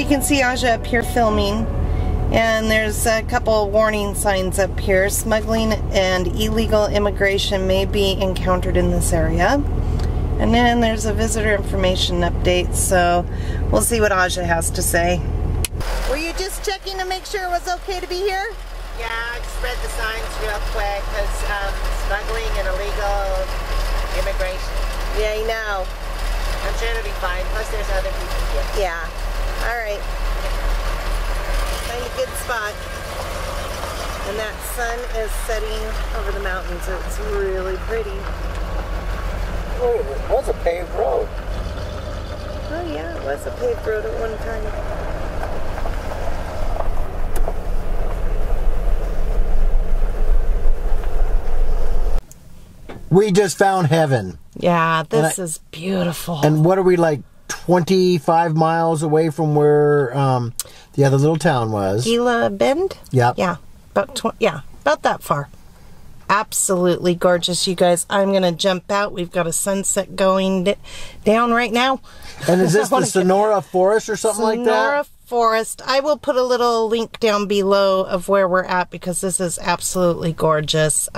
you can see Aja up here filming, and there's a couple warning signs up here. Smuggling and illegal immigration may be encountered in this area. And then there's a visitor information update, so we'll see what Aja has to say. Were you just checking to make sure it was okay to be here? Yeah, I just read the signs real quick, because smuggling and illegal immigration. Yeah, you know. I'm sure it'll be fine, plus there's other people here. Yeah. All right. Find a good spot. And that sun is setting over the mountains. It's really pretty. Oh, it was a paved road. Oh yeah, it was a paved road at one time. We just found heaven. Yeah, this is beautiful. And what are we, like 25 miles away from where the other little town was? Gila Bend? Yep. Yeah. About that far. Absolutely gorgeous, you guys. I'm going to jump out. We've got a sunset going down right now. And is this the Sonora Forest or something like that? Sonora Forest. I will put a little link down below of where we're at, because this is absolutely gorgeous.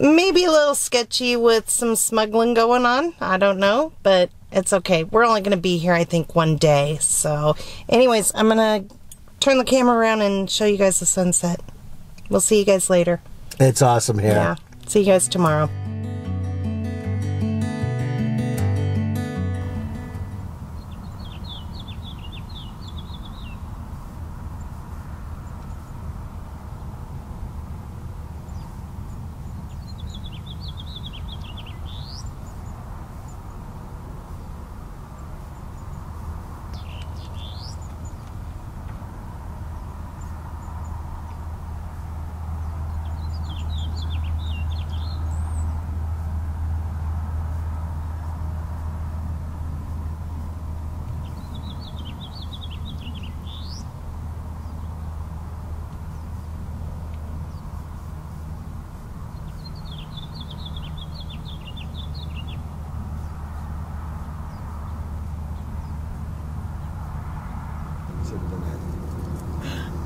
Maybe a little sketchy with some smuggling going on. I don't know, but it's okay. We're only going to be here, I think, one day. So anyways, I'm going to turn the camera around and show you guys the sunset. We'll see you guys later. It's awesome here. Yeah. See you guys tomorrow.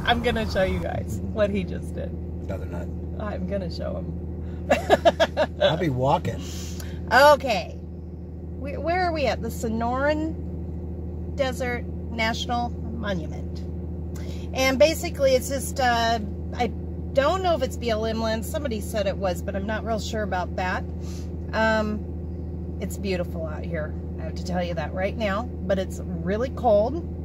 I'm going to show you guys what he just did. No, they're not. I'm going to show him. I'll be walking. Okay. Where are we at? The Sonoran Desert National Monument. And basically it's just, I don't know if it's BLM land. Somebody said it was, but I'm not real sure about that. It's beautiful out here. I have to tell you that right now. But it's really cold.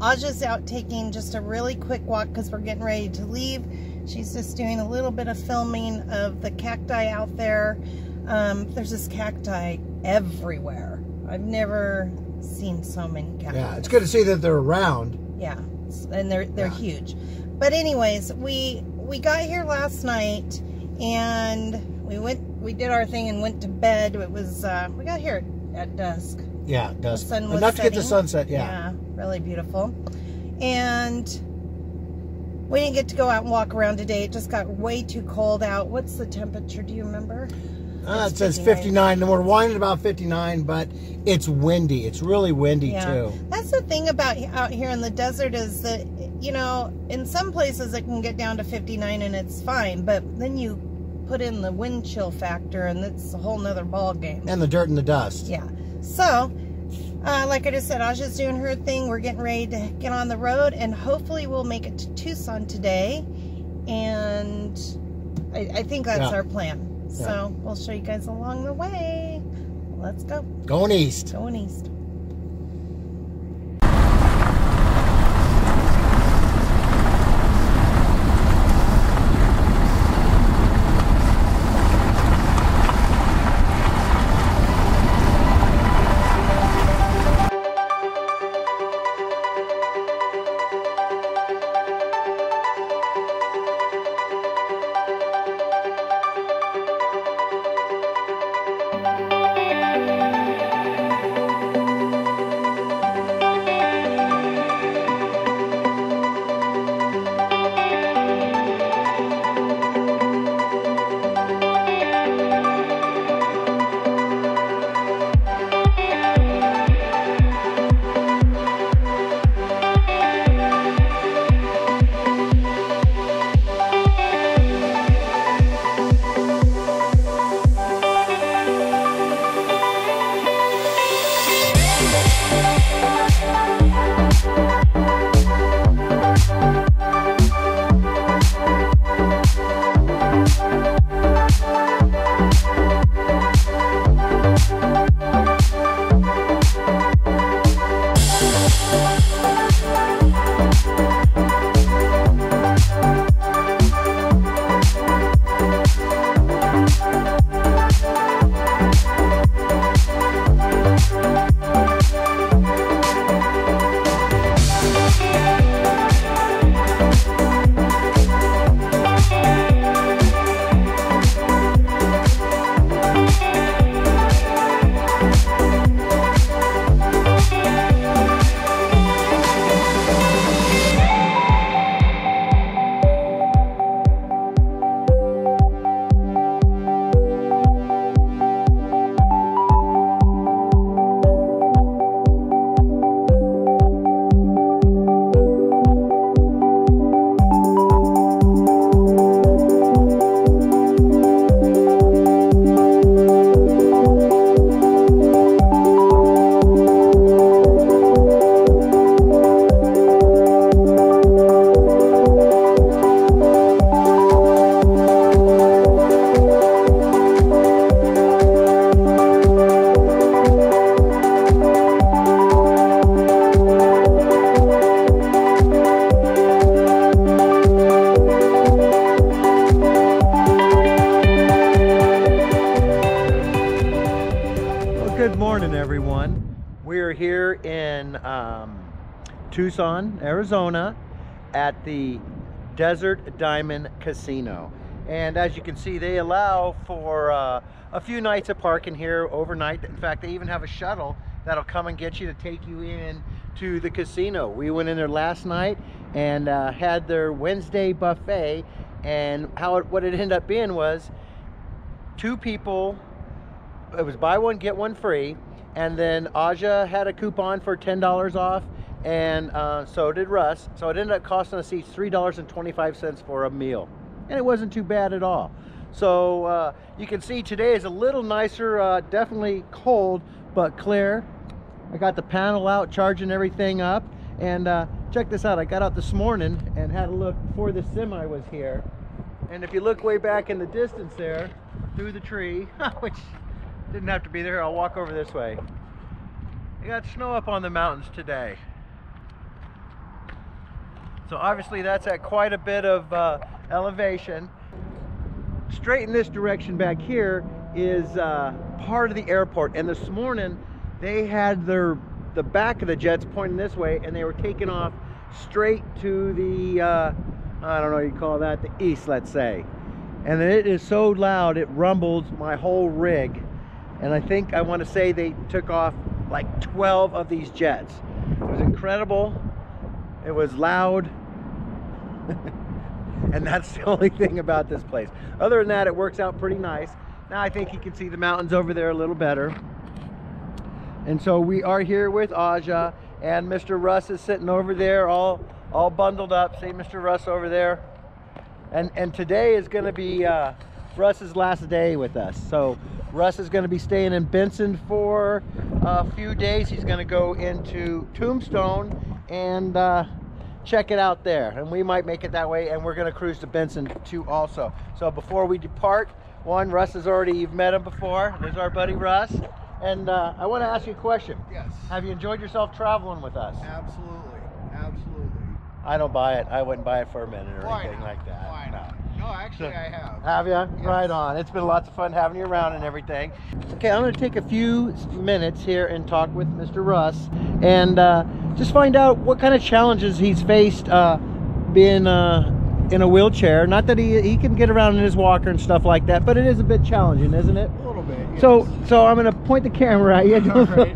Aja's out taking just a really quick walk because we're getting ready to leave. She's just doing a little bit of filming of the cacti out there. There's just cacti everywhere. I've never seen so many cacti. Yeah, it's good to see that they're around. Yeah, and they're huge. But anyways, we got here last night and we did our thing and went to bed. It was we got here at dusk. Yeah, it does. Enough to get the sunset, yeah. Yeah, really beautiful. And we didn't get to go out and walk around today. It just got way too cold out. What's the temperature? Do you remember? It says 59. And we're whining about 59, but it's windy. It's really windy, too. That's the thing about out here in the desert is that, you know, in some places it can get down to 59 and it's fine. But then you put in the wind chill factor and it's a whole nother ball game. And the dirt and the dust. Yeah. So, like I just said, Aja's doing her thing. We're getting ready to get on the road, and hopefully we'll make it to Tucson today. And I think that's our plan. Yeah. So, we'll show you guys along the way. Let's go. Going east. Going east. Tucson, Arizona, at the Desert Diamond Casino. And as you can see, they allow for a few nights of parking here overnight. In fact, they even have a shuttle that'll come and get you to take you in to the casino. We went in there last night and had their Wednesday buffet, and what it ended up being was two people, it was buy one get one free, and then Aja had a coupon for $10 off, and so did Russ. So it ended up costing us each $3.25 for a meal, and it wasn't too bad at all. So you can see today is a little nicer, definitely cold but clear. I got the panel out, charging everything up, and check this out. I got out this morning and had a look before the semi was here, and if you look way back in the distance there through the tree, which didn't have to be there. I'll walk over this way. I got snow up on the mountains today, so obviously that's at quite a bit of elevation. Straight in this direction back here is part of the airport, and this morning they had the back of the jets pointing this way, and they were taking off straight to the I don't know what you call that, the east, let's say. And it is so loud it rumbles my whole rig, and I think I want to say they took off like 12 of these jets. It was incredible, it was loud. And that's the only thing about this place. Other than that, it works out pretty nice. Now I think you can see the mountains over there a little better. And so we are here with Aja, and Mr. Russ is sitting over there all bundled up. See Mr. Russ over there. And today is going to be Russ's last day with us. So Russ is going to be staying in Benson for a few days. He's going to go into Tombstone and check it out there, and we might make it that way, and we're going to cruise to Benson too also. So before we depart, Russ has already, you've met him before. There's our buddy Russ, and I want to ask you a question. Yes. Have you enjoyed yourself traveling with us? Absolutely, absolutely. I don't buy it. I wouldn't buy it for a minute or anything like that. Why not? No, actually I have. Have you? Yes. Right on. It's been lots of fun having you around and everything. Okay, I'm going to take a few minutes here and talk with Mr. Russ, and just find out what kind of challenges he's faced being in a wheelchair. Not that he can get around in his walker and stuff like that, but it is a bit challenging, isn't it? A little bit, yes. So I'm going to point the camera at you. Right.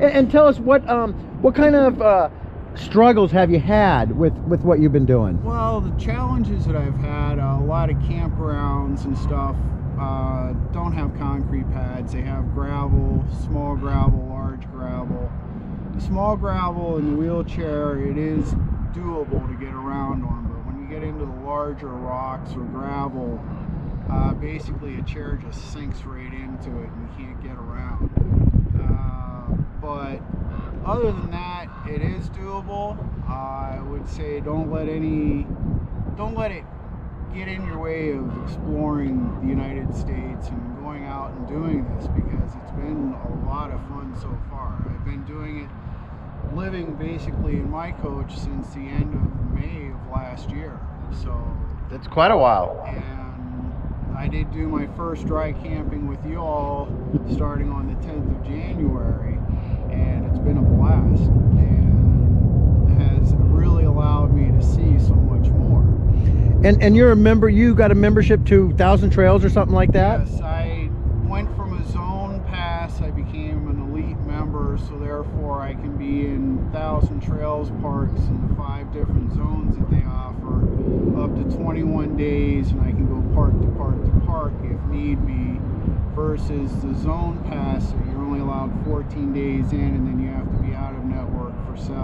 And tell us what kind of struggles have you had with what you've been doing? Well, the challenges that I've had, a lot of campgrounds and stuff don't have concrete pads. They have gravel, small gravel, large gravel. Small gravel in the wheelchair, it is doable to get around on, but when you get into the larger rocks or gravel, basically a chair just sinks right into it and you can't get around. But other than that, it is doable. I would say don't let it get in your way of exploring the United States and going out and doing this, because it's been a lot of fun so far. I've been doing it, living basically in my coach since the end of May of last year. So that's quite a while. And I did do my first dry camping with you all starting on the 10th of January, and it's been a blast and has really allowed me to see so much more. And you're a member, you got a membership to Thousand Trails or something like that? Yes, I went from a zone pass, I became an elite member, so therefore I can be in Thousand Trails parks in the 5 different zones that they offer, up to 21 days, and I can go park to park to park if need be, versus the zone pass, so you're only allowed 14 days in and then you have to be out of network for 7.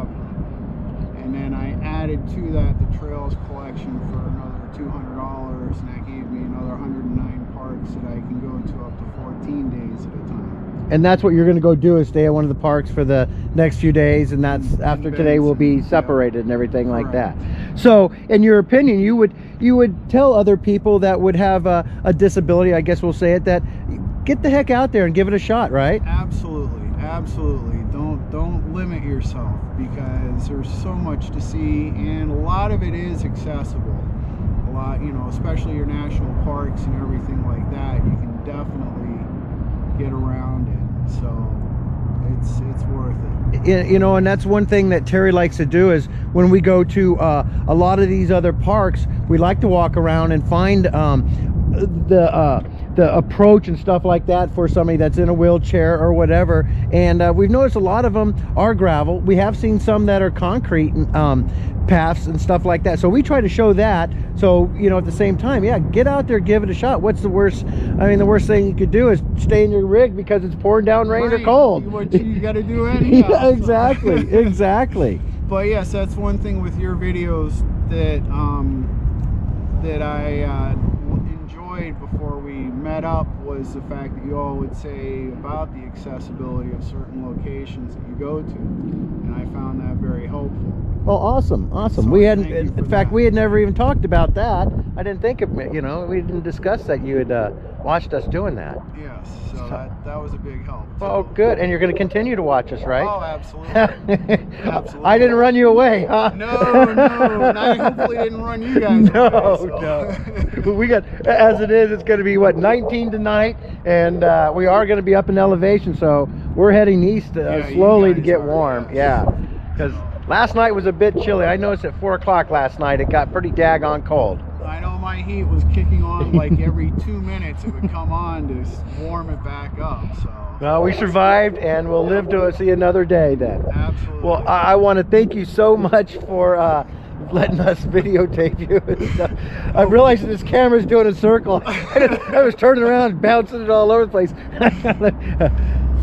And then I added to that the trails collection for another $200, and that gave me another 109 parks that I can go to up to 14 days at a time. And that's what you're going to go do, is stay at one of the parks for the next few days, and that's after today we'll be separated and everything like that. So, in your opinion, you would tell other people that would have a disability, I guess we'll say it, that get the heck out there and give it a shot, right? Absolutely. Absolutely, don't limit yourself, because there's so much to see, and a lot of it is accessible. A lot, you know, especially your national parks and everything like that, you can definitely get around it. So it's worth it. You know, and that's one thing that Terry likes to do is when we go to a lot of these other parks, we like to walk around and find the approach and stuff like that for somebody that's in a wheelchair or whatever. And we've noticed a lot of them are gravel. We have seen some that are concrete and, paths and stuff like that. So we try to show that. So, you know, at the same time, yeah, get out there, give it a shot. What's the worst? I mean, the worst thing you could do is stay in your rig because it's pouring down rain or cold. What you got to do anyhow. Yeah, exactly, exactly. But yes, that's one thing with your videos that that I enjoyed before we met up was the fact that you all would say about the accessibility of certain locations that you go to, and I found that very helpful. Well, awesome, awesome. So we hadn't, in fact, we had never even talked about that. I didn't think of it, you know, we didn't discuss that you had watched us doing that. Yes, so that was a big help. Oh, good. And you're going to continue to watch us, right? Oh, absolutely. Absolutely. I didn't run you away, huh? No, no. And I hopefully didn't run you guys away. No, no. We got, as it is, it's going to be, what, 19 tonight? And we are going to be up in elevation, so we're heading east slowly to get warm. Yeah, because last night was a bit chilly. I noticed at 4 o'clock last night it got pretty daggone cold. I know my heat was kicking on like every 2 minutes it would come on to warm it back up. So well, we survived and we'll live to see another day then. Absolutely. Well, I want to thank you so much for letting us videotape you and stuff. I realized this camera's doing a circle. I was turning around and bouncing it all over the place.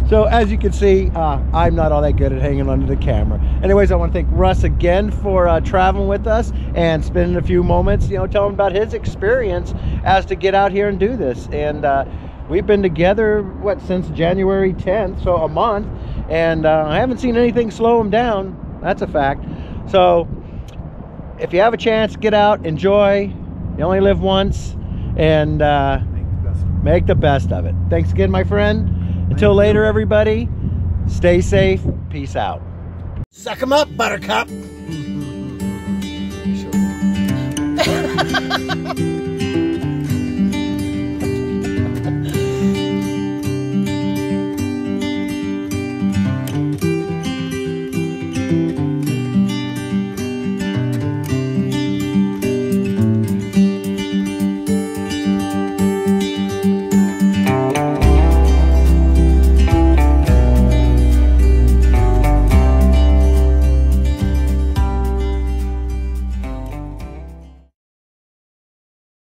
So as you can see, I'm not all that good at hanging under the camera. Anyways, I want to thank Russ again for traveling with us and spending a few moments, you know, telling about his experience as to get out here and do this. And we've been together, what, since January 10th, so a month. And I haven't seen anything slow him down. That's a fact. So if you have a chance, get out, enjoy. You only live once, and make the best of it. Thanks again, my friend. Until later, everybody, stay safe. Peace out. Suck 'em up, buttercup.